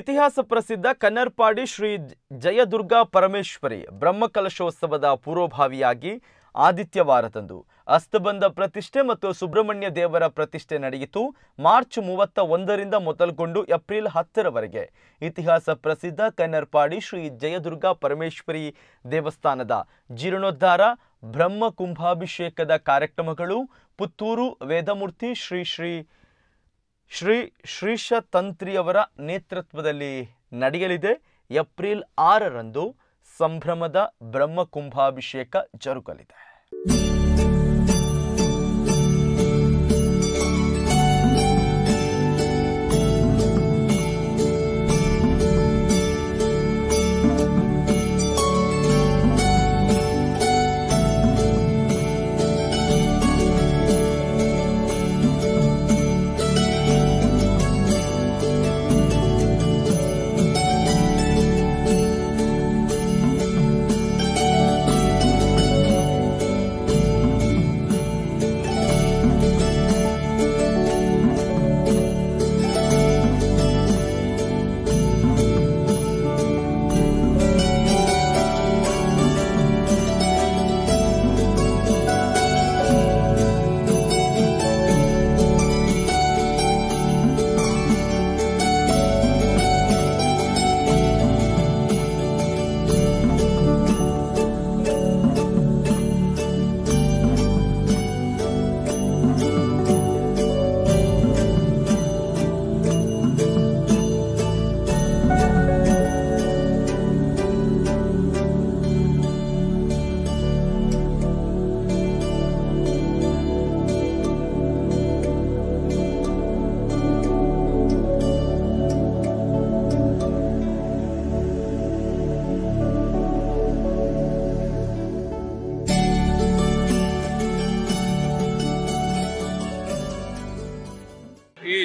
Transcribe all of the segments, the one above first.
ಇತಿಹಾಸ ಪ್ರಸಿದ್ಧ ಕನ್ನರ್ಪಾಡಿ ಶ್ರೀ ಜಯದುರ್ಗಾಪಮೇಶ್ವರಿ ಬ್ರಹ್ಮ ಕಲಶೋತ್ಸವದ ಪೂರ್ವಭಾವಿಯಾಗಿ ಆದಿತ್ಯವಾರದಂದು ಅಷ್ಟಬಂಧ ಪ್ರತಿಷ್ಠೆ ಮತ್ತು ಸುಬ್ರಹ್ಮಣ್ಯ ದೇವರ ಪ್ರತಿಷ್ಠೆ ನಡೆಯಿತು. ಮಾರ್ಚ್ 31ರಿಂದ ಮೊದಲುಗೊಂಡು ಏಪ್ರಿಲ್ 10ರವರೆಗೆ ಇತಿಹಾಸ ಪ್ರಸಿದ್ಧ ಕನ್ನರ್ಪಾಡಿ ಶ್ರೀ ಜಯದುರ್ಗಾಪಮೇಶ್ವರಿ ದೇವಸ್ಥಾನದ ಜೀರ್ಣೋದ್ಧಾರ, ಬ್ರಹ್ಮ ಕುಂಭಾಭಿಷೇಕದ ಕಾರ್ಯಕ್ರಮಗಳು, ಪುತ್ತೂರು ವೇದಮೂರ್ತಿ ಶ್ರೀ ಶ್ರೀಶತಂತ್ರಿಯವರ ನೇತೃತ್ವದಲ್ಲಿ ನಡೆಯಲಿದೆ. ಏಪ್ರಿಲ್ 6ರಂದು ಸಂಭ್ರಮದ ಬ್ರಹ್ಮ ಕುಂಭಾಭಿಷೇಕ ಜರುಗಲಿದೆ.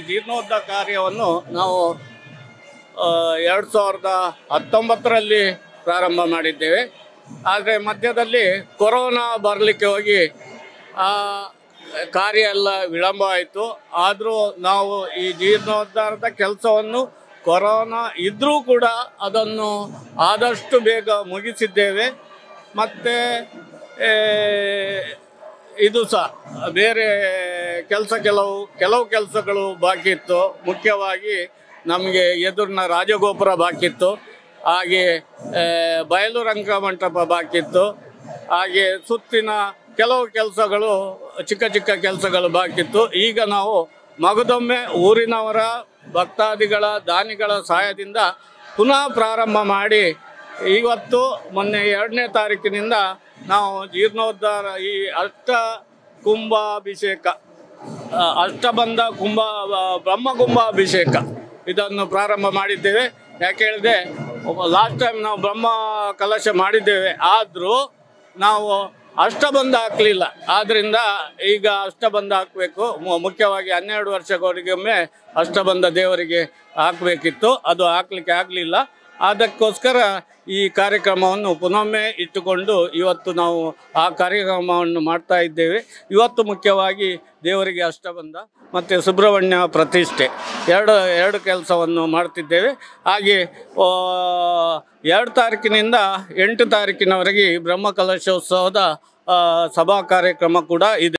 ಜೀರ್ಣೋದ್ಧಾರ ಕಾರ್ಯವನ್ನು ನಾವು 2019ರಲ್ಲಿ ಪ್ರಾರಂಭ ಮಾಡಿದ್ದೇವೆ. ಆದರೆ ಮಧ್ಯದಲ್ಲಿ ಕೊರೋನಾ ಬರಲಿಕ್ಕೆ ಹೋಗಿ ಆ ಕಾರ್ಯ ಎಲ್ಲ ವಿಳಂಬ ಆಯಿತು. ಆದರೂ ನಾವು ಈ ಜೀರ್ಣೋದ್ಧಾರದ ಕೆಲಸವನ್ನು ಕೊರೋನಾ ಇದ್ದರೂ ಕೂಡ ಅದನ್ನು ಆದಷ್ಟು ಬೇಗ ಮುಗಿಸಿದ್ದೇವೆ. ಮತ್ತು ಇದು ಸಹ ಬೇರೆ ಕೆಲವು ಕೆಲಸಗಳು ಬಾಕಿ ಇತ್ತು. ಮುಖ್ಯವಾಗಿ ನಮಗೆ ಎದುರಿನ ರಾಜಗೋಪುರ ಬಾಕಿತ್ತು, ಹಾಗೆ ಬಯಲು ರಂಗಮಂಟಪ ಬಾಕಿತ್ತು, ಹಾಗೆ ಸುತ್ತಿನ ಕೆಲವು ಕೆಲಸಗಳು ಚಿಕ್ಕ ಕೆಲಸಗಳು ಬಾಕಿತ್ತು. ಈಗ ನಾವು ಮಗದೊಮ್ಮೆ ಊರಿನವರ ಭಕ್ತಾದಿಗಳ ದಾನಿಗಳ ಸಹಾಯದಿಂದ ಪುನಃ ಪ್ರಾರಂಭ ಮಾಡಿ ಇವತ್ತು ಮೊನ್ನೆ 2ನೇ ತಾರೀಕಿನಿಂದ ನಾವು ಜೀರ್ಣೋದ್ಧಾರ ಈ ಅಷ್ಟಬಂಧ ಬ್ರಹ್ಮ ಕುಂಭಾಭಿಷೇಕ ಇದನ್ನು ಪ್ರಾರಂಭ ಮಾಡಿದ್ದೇವೆ. ಯಾಕೆ ಹೇಳಿದ್ರೆ ಲಾಸ್ಟ್ ಟೈಮ್ ನಾವು ಬ್ರಹ್ಮ ಕಲಶ ಮಾಡಿದ್ದೇವೆ, ಆದರೂ ನಾವು ಅಷ್ಟಬಂಧ ಹಾಕಲಿಲ್ಲ. ಆದ್ದರಿಂದ ಈಗ ಅಷ್ಟಬಂಧ ಹಾಕಬೇಕು. ಮುಖ್ಯವಾಗಿ 12 ವರ್ಷಗಳಿಗೊಮ್ಮೆ ಅಷ್ಟಬಂಧ ದೇವರಿಗೆ ಹಾಕಬೇಕಿತ್ತು, ಅದು ಹಾಕಲಿಕ್ಕೆ ಆಗಲಿಲ್ಲ. ಅದಕ್ಕೋಸ್ಕರ ಈ ಕಾರ್ಯಕ್ರಮವನ್ನು ಪುನೊಮ್ಮೆ ಇಟ್ಟುಕೊಂಡು ಇವತ್ತು ನಾವು ಆ ಕಾರ್ಯಕ್ರಮವನ್ನು ಮಾಡ್ತಾ ಇದ್ದೇವೆ. ಇವತ್ತು ಮುಖ್ಯವಾಗಿ ದೇವರಿಗೆ ಅಷ್ಟಬಂಧ ಮತ್ತು ಸುಬ್ರಹ್ಮಣ್ಯ ಪ್ರತಿಷ್ಠೆ ಎರಡು ಕೆಲಸವನ್ನು ಮಾಡ್ತಿದ್ದೇವೆ. ಹಾಗೆ 2 ತಾರೀಕಿನಿಂದ 8 ತಾರೀಕಿನವರೆಗೆ ಬ್ರಹ್ಮ ಕಲಶೋತ್ಸವದ ಸಭಾ ಕಾರ್ಯಕ್ರಮ ಕೂಡ ಇದೆ.